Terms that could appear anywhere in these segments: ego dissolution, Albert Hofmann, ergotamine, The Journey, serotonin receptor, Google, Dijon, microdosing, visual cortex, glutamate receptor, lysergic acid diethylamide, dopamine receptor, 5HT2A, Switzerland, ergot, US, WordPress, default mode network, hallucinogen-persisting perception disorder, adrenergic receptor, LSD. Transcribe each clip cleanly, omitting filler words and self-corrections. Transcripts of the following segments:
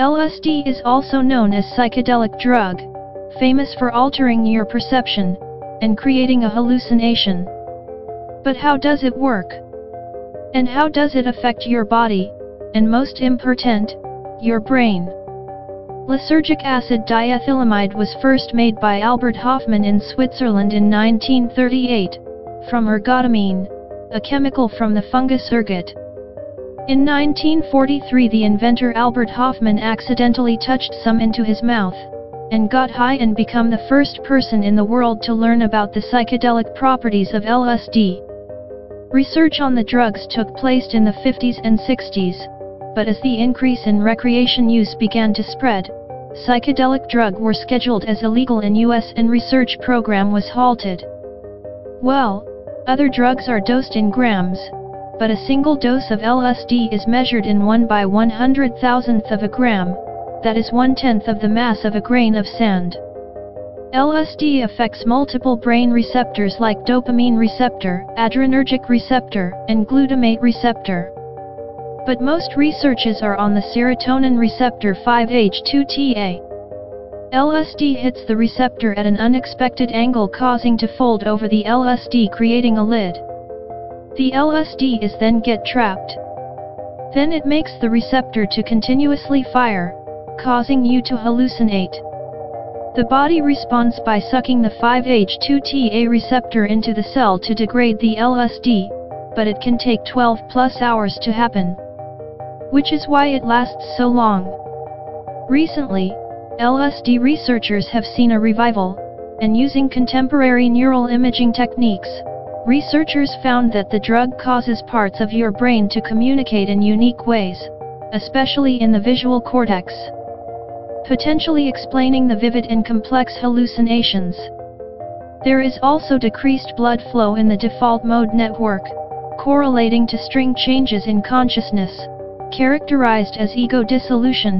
LSD is also known as psychedelic drug, famous for altering your perception and creating a hallucination. But how does it work? And how does it affect your body, and most important, your brain? Lysergic acid diethylamide was first made by Albert Hofmann in Switzerland in 1938, from ergotamine, a chemical from the fungus ergot. In 1943 the inventor Albert Hofmann accidentally touched some into his mouth, and got high and become the first person in the world to learn about the psychedelic properties of LSD. Research on the drugs took place in the 50s and 60s, but as the increase in recreation use began to spread, psychedelic drugs were scheduled as illegal in US and research program was halted. Well, other drugs are dosed in grams, but a single dose of LSD is measured in 1/100,000th of a gram, that is 1/10th of the mass of a grain of sand. LSD affects multiple brain receptors like dopamine receptor, adrenergic receptor, and glutamate receptor. But most researches are on the serotonin receptor 5HT2A. LSD hits the receptor at an unexpected angle causing to fold over the LSD creating a lid. The LSD is then get trapped. Then it makes the receptor to continuously fire, causing you to hallucinate. The body responds by sucking the 5HT2A receptor into the cell to degrade the LSD, but it can take 12+ hours to happen, which is why it lasts so long. Recently, LSD researchers have seen a revival, and using contemporary neural imaging techniques, researchers found that the drug causes parts of your brain to communicate in unique ways, especially in the visual cortex, potentially explaining the vivid and complex hallucinations. There is also decreased blood flow in the default mode network, correlating to string changes in consciousness, characterized as ego dissolution,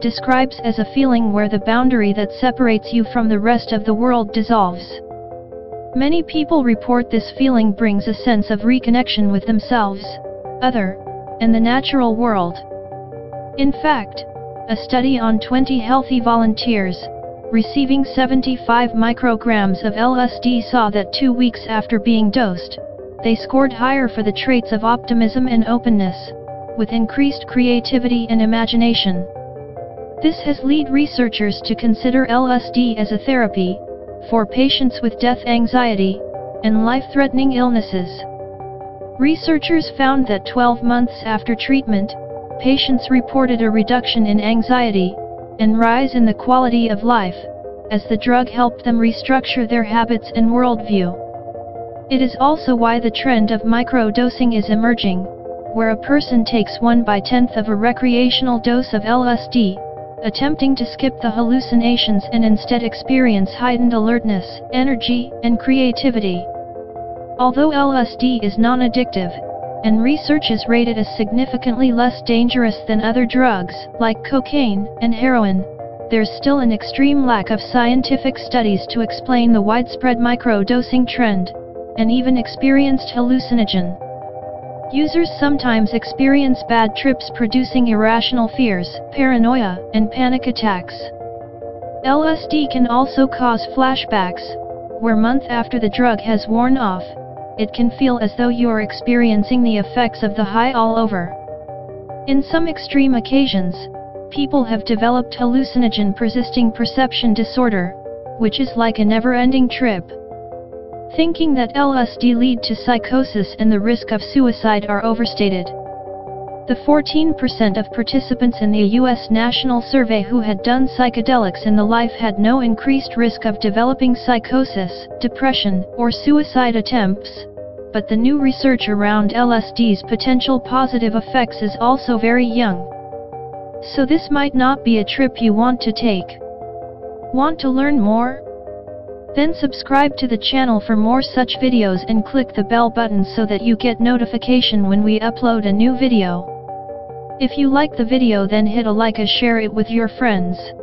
describes as a feeling where the boundary that separates you from the rest of the world dissolves. Many people report this feeling brings a sense of reconnection with themselves, other, and the natural world. In fact, a study on 20 healthy volunteers, receiving 75 micrograms of LSD saw that 2 weeks after being dosed, they scored higher for the traits of optimism and openness, with increased creativity and imagination. This has led researchers to consider LSD as a therapy, for patients with death anxiety, and life-threatening illnesses. Researchers found that 12 months after treatment, patients reported a reduction in anxiety, and rise in the quality of life, as the drug helped them restructure their habits and worldview. It is also why the trend of microdosing is emerging, where a person takes 1/10th of a recreational dose of LSD, attempting to skip the hallucinations and instead experience heightened alertness, energy, and creativity. Although LSD is non-addictive, and research is rated as significantly less dangerous than other drugs, like cocaine and heroin, there's still an extreme lack of scientific studies to explain the widespread microdosing trend, and even experienced hallucinogen. Users sometimes experience bad trips producing irrational fears, paranoia, and panic attacks. LSD can also cause flashbacks, where months after the drug has worn off, it can feel as though you are experiencing the effects of the high all over. In some extreme occasions, people have developed hallucinogen-persisting perception disorder, which is like a never-ending trip. Thinking that LSD lead to psychosis and the risk of suicide are overstated. The 14% of participants in the US national survey who had done psychedelics in the life had no increased risk of developing psychosis, depression, or suicide attempts, but the new research around LSD's potential positive effects is also very young. So this might not be a trip you want to take. Want to learn more? Then subscribe to the channel for more such videos and click the bell button so that you get notification when we upload a new video. If you like the video then hit a like and share it with your friends.